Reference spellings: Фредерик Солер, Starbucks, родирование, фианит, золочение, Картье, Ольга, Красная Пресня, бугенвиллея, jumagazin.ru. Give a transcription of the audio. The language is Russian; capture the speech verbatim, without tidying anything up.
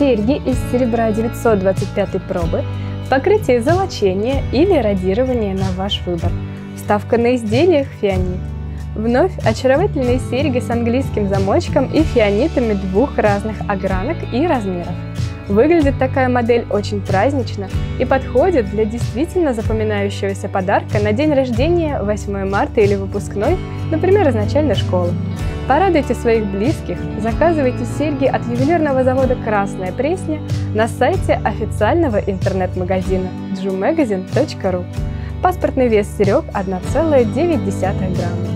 серьги из серебра девятьсот двадцать пятой пробы, покрытие золочения или радирование на ваш выбор. Ставка на изделиях фианит. Вновь очаровательные серьги с английским замочком и фианитами двух разных огранок и размеров. Выглядит такая модель очень празднично и подходит для действительно запоминающегося подарка на день рождения, восьмое марта или выпускной, например, из начальной школы. Порадуйте своих близких, заказывайте серьги от ювелирного завода «Красная Пресня» на сайте официального интернет-магазина джумагазин точка ру. Паспортный вес серег – одна целая девять десятых грамма.